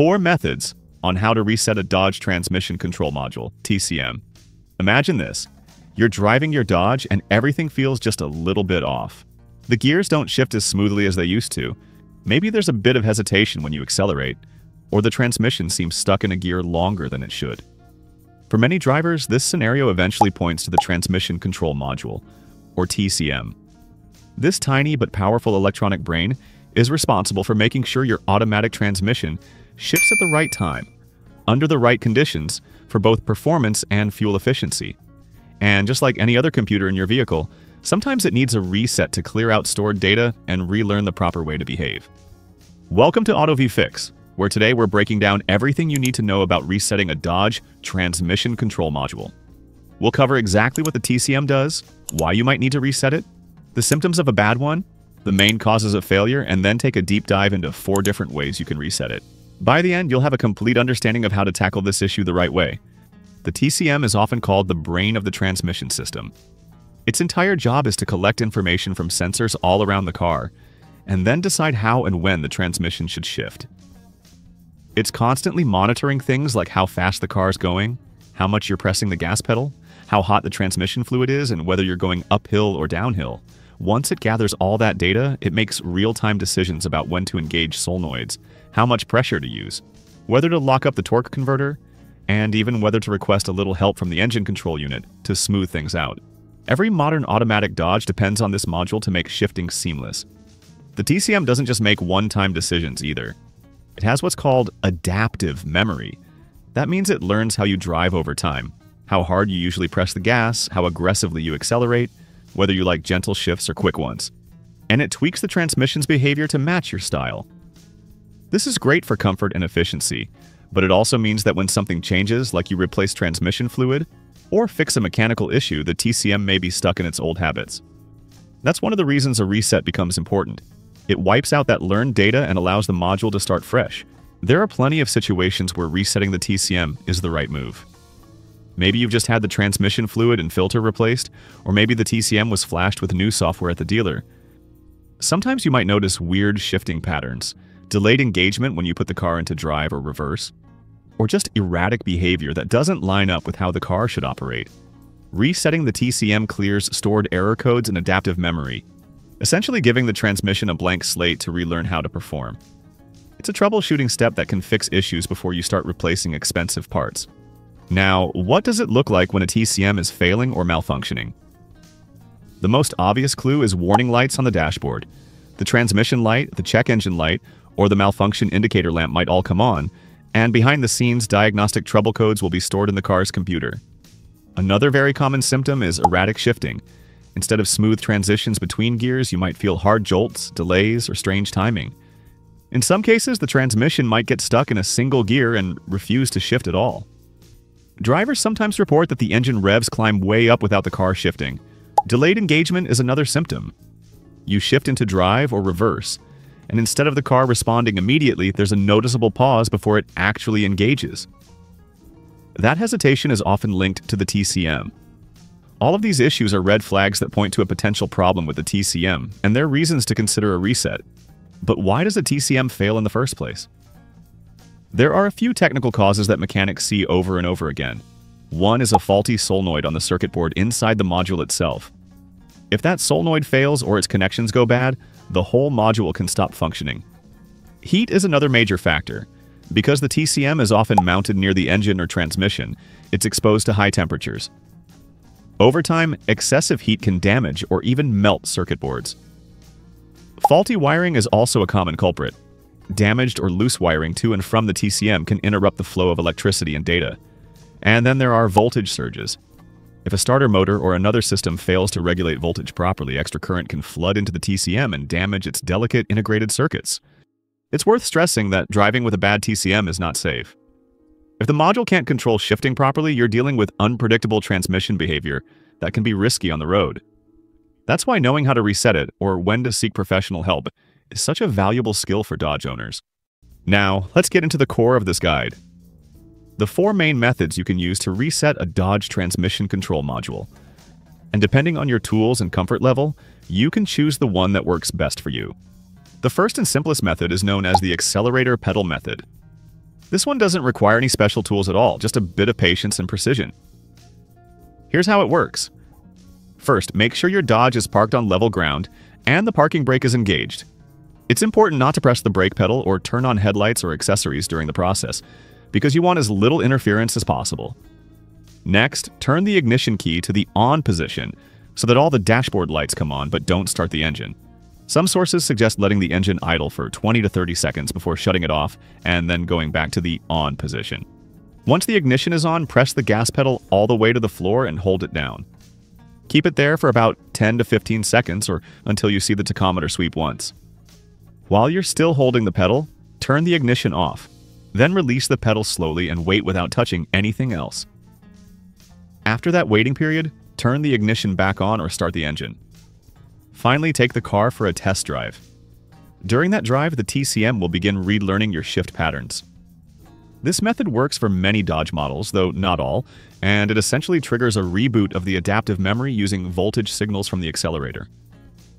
4 methods on how to reset a Dodge Transmission Control Module, TCM. Imagine this. You're driving your Dodge and everything feels just a little bit off. The gears don't shift as smoothly as they used to. Maybe there's a bit of hesitation when you accelerate, or the transmission seems stuck in a gear longer than it should. For many drivers, this scenario eventually points to the Transmission Control Module, or TCM. This tiny but powerful electronic brain is responsible for making sure your automatic transmission shifts at the right time, under the right conditions, for both performance and fuel efficiency. And just like any other computer in your vehicle, sometimes it needs a reset to clear out stored data and relearn the proper way to behave. Welcome to Auto V Fix, where today we're breaking down everything you need to know about resetting a Dodge Transmission Control Module. We'll cover exactly what the TCM does, why you might need to reset it, the symptoms of a bad one, the main causes of failure, and then take a deep dive into 4 different ways you can reset it. By the end, you'll have a complete understanding of how to tackle this issue the right way. The TCM is often called the brain of the transmission system. Its entire job is to collect information from sensors all around the car, and then decide how and when the transmission should shift. It's constantly monitoring things like how fast the car's going, how much you're pressing the gas pedal, how hot the transmission fluid is, and whether you're going uphill or downhill. Once it gathers all that data, it makes real-time decisions about when to engage solenoids, how much pressure to use, whether to lock up the torque converter, and even whether to request a little help from the engine control unit to smooth things out. Every modern automatic Dodge depends on this module to make shifting seamless. The TCM doesn't just make one-time decisions either. It has what's called adaptive memory. That means it learns how you drive over time, how hard you usually press the gas, how aggressively you accelerate, whether you like gentle shifts or quick ones. And it tweaks the transmission's behavior to match your style. This is great for comfort and efficiency, but it also means that when something changes, like you replace transmission fluid or fix a mechanical issue, the TCM may be stuck in its old habits. That's one of the reasons a reset becomes important. It wipes out that learned data and allows the module to start fresh. There are plenty of situations where resetting the TCM is the right move. Maybe you've just had the transmission fluid and filter replaced, or maybe the TCM was flashed with new software at the dealer. Sometimes you might notice weird shifting patterns, delayed engagement when you put the car into drive or reverse, or just erratic behavior that doesn't line up with how the car should operate. Resetting the TCM clears stored error codes and adaptive memory, essentially giving the transmission a blank slate to relearn how to perform. It's a troubleshooting step that can fix issues before you start replacing expensive parts. Now, what does it look like when a TCM is failing or malfunctioning? The most obvious clue is warning lights on the dashboard. The transmission light, the check engine light, or the malfunction indicator lamp might all come on, and behind the scenes, diagnostic trouble codes will be stored in the car's computer. Another very common symptom is erratic shifting. Instead of smooth transitions between gears, you might feel hard jolts, delays, or strange timing. In some cases, the transmission might get stuck in a single gear and refuse to shift at all. Drivers sometimes report that the engine revs climb way up without the car shifting. Delayed engagement is another symptom. You shift into drive or reverse, and instead of the car responding immediately, there's a noticeable pause before it actually engages. That hesitation is often linked to the TCM. All of these issues are red flags that point to a potential problem with the TCM, and they're reasons to consider a reset. But why does a TCM fail in the first place? There are a few technical causes that mechanics see over and over again. One is a faulty solenoid on the circuit board inside the module itself. If that solenoid fails or its connections go bad, the whole module can stop functioning. Heat is another major factor. Because the TCM is often mounted near the engine or transmission, it's exposed to high temperatures. Over time, excessive heat can damage or even melt circuit boards. Faulty wiring is also a common culprit. Damaged or loose wiring to and from the TCM can interrupt the flow of electricity and data. And then there are voltage surges. If a starter motor or another system fails to regulate voltage properly, extra current can flood into the TCM and damage its delicate integrated circuits. It's worth stressing that driving with a bad TCM is not safe. If the module can't control shifting properly, you're dealing with unpredictable transmission behavior that can be risky on the road. That's why knowing how to reset it, or when to seek professional help, is such a valuable skill for Dodge owners. Now, let's get into the core of this guide. The 4 main methods you can use to reset a Dodge Transmission Control Module. And depending on your tools and comfort level, you can choose the one that works best for you. The first and simplest method is known as the accelerator pedal method. This one doesn't require any special tools at all, just a bit of patience and precision. Here's how it works. First, make sure your Dodge is parked on level ground and the parking brake is engaged. It's important not to press the brake pedal or turn on headlights or accessories during the process, because you want as little interference as possible. Next, turn the ignition key to the on position so that all the dashboard lights come on but don't start the engine. Some sources suggest letting the engine idle for 20 to 30 seconds before shutting it off and then going back to the on position. Once the ignition is on, press the gas pedal all the way to the floor and hold it down. Keep it there for about 10 to 15 seconds or until you see the tachometer sweep once. While you're still holding the pedal, turn the ignition off. Then release the pedal slowly and wait without touching anything else. After that waiting period, turn the ignition back on or start the engine. Finally, take the car for a test drive. During that drive, the TCM will begin relearning your shift patterns. This method works for many Dodge models, though not all, and it essentially triggers a reboot of the adaptive memory using voltage signals from the accelerator.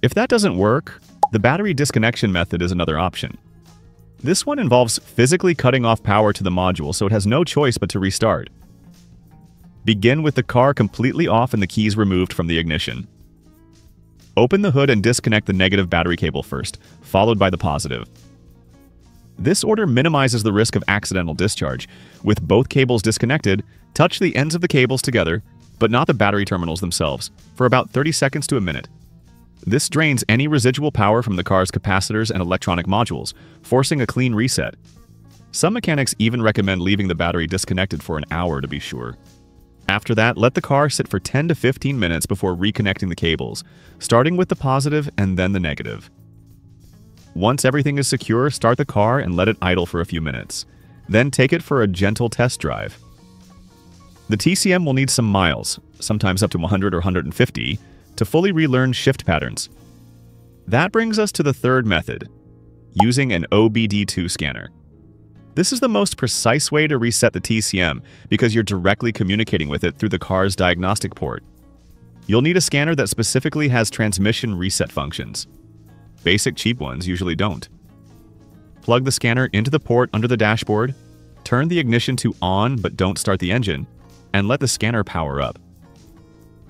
If that doesn't work, the battery disconnection method is another option. This one involves physically cutting off power to the module, so it has no choice but to restart. Begin with the car completely off and the keys removed from the ignition. Open the hood and disconnect the negative battery cable first, followed by the positive. This order minimizes the risk of accidental discharge. With both cables disconnected, touch the ends of the cables together, but not the battery terminals themselves, for about 30 seconds to a minute. This drains any residual power from the car's capacitors and electronic modules, forcing a clean reset. Some mechanics even recommend leaving the battery disconnected for an hour to be sure. After that, let the car sit for 10 to 15 minutes before reconnecting the cables, starting with the positive and then the negative. Once everything is secure, start the car and let it idle for a few minutes. Then take it for a gentle test drive. The TCM will need some miles, sometimes up to 100 or 150, to fully relearn shift patterns. That brings us to the third method, using an OBD2 scanner. This is the most precise way to reset the TCM because you're directly communicating with it through the car's diagnostic port. You'll need a scanner that specifically has transmission reset functions. Basic cheap ones usually don't. Plug the scanner into the port under the dashboard, turn the ignition to on but don't start the engine, and let the scanner power up.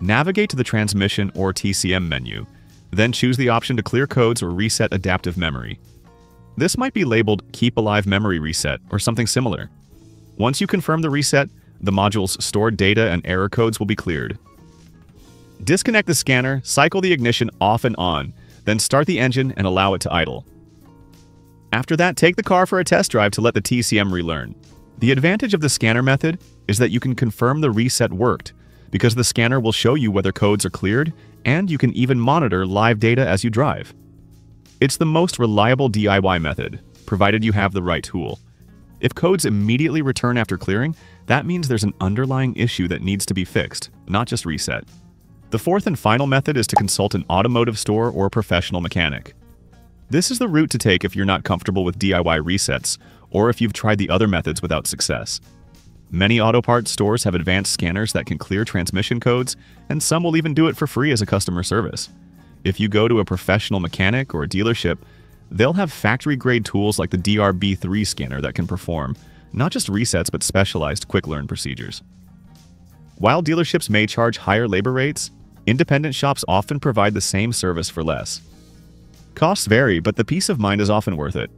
Navigate to the transmission or TCM menu, then choose the option to clear codes or reset adaptive memory. This might be labeled Keep Alive Memory Reset or something similar. Once you confirm the reset, the module's stored data and error codes will be cleared. Disconnect the scanner, cycle the ignition off and on, then start the engine and allow it to idle. After that, take the car for a test drive to let the TCM relearn. The advantage of the scanner method is that you can confirm the reset worked, because the scanner will show you whether codes are cleared, and you can even monitor live data as you drive. It's the most reliable DIY method, provided you have the right tool. If codes immediately return after clearing, that means there's an underlying issue that needs to be fixed, not just reset. The fourth and final method is to consult an automotive store or professional mechanic. This is the route to take if you're not comfortable with DIY resets, or if you've tried the other methods without success. Many auto parts stores have advanced scanners that can clear transmission codes, and some will even do it for free as a customer service. If you go to a professional mechanic or a dealership, they'll have factory-grade tools like the DRB3 scanner that can perform not just resets but specialized quick-learn procedures. While dealerships may charge higher labor rates, independent shops often provide the same service for less. Costs vary, but the peace of mind is often worth it.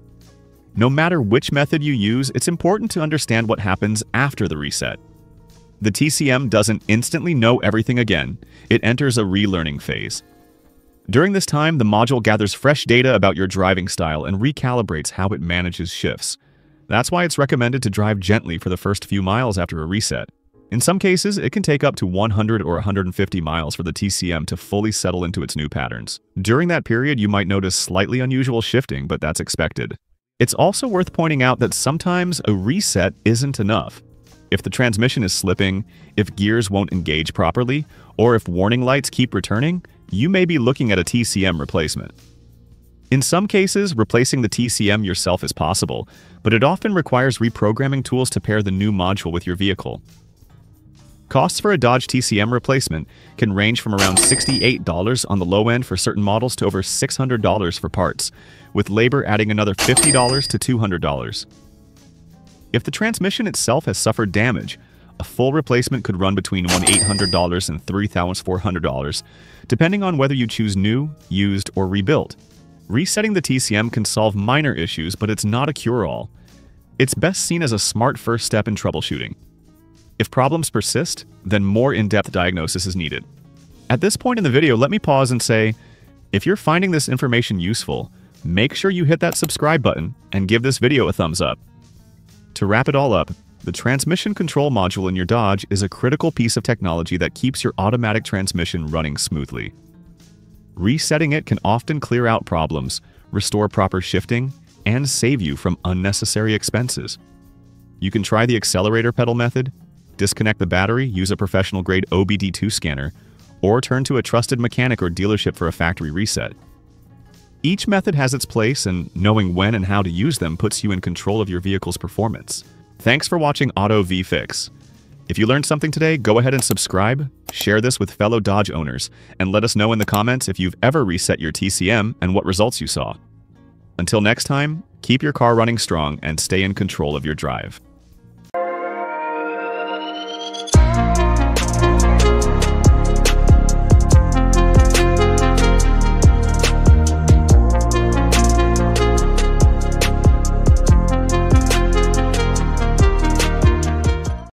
No matter which method you use, it's important to understand what happens after the reset. The TCM doesn't instantly know everything again. It enters a relearning phase. During this time, the module gathers fresh data about your driving style and recalibrates how it manages shifts. That's why it's recommended to drive gently for the first few miles after a reset. In some cases, it can take up to 100 or 150 miles for the TCM to fully settle into its new patterns. During that period, you might notice slightly unusual shifting, but that's expected. It's also worth pointing out that sometimes a reset isn't enough. If the transmission is slipping, if gears won't engage properly, or if warning lights keep returning, you may be looking at a TCM replacement. In some cases, replacing the TCM yourself is possible, but it often requires reprogramming tools to pair the new module with your vehicle. Costs for a Dodge TCM replacement can range from around $68 on the low end for certain models to over $600 for parts, with labor adding another $50 to $200. If the transmission itself has suffered damage, a full replacement could run between $1,800 and $3,400, depending on whether you choose new, used, or rebuilt. Resetting the TCM can solve minor issues, but it's not a cure-all. It's best seen as a smart first step in troubleshooting. If problems persist, then more in-depth diagnosis is needed. At this point in the video, let me pause and say, if you're finding this information useful, make sure you hit that subscribe button and give this video a thumbs up. To wrap it all up, the transmission control module in your Dodge is a critical piece of technology that keeps your automatic transmission running smoothly. Resetting it can often clear out problems, restore proper shifting, and save you from unnecessary expenses. You can try the accelerator pedal method, disconnect the battery, use a professional-grade OBD2 scanner, or turn to a trusted mechanic or dealership for a factory reset. Each method has its place, and knowing when and how to use them puts you in control of your vehicle's performance. Thanks for watching Auto V Fix. If you learned something today, go ahead and subscribe, share this with fellow Dodge owners, and let us know in the comments if you've ever reset your TCM and what results you saw. Until next time, keep your car running strong and stay in control of your drive.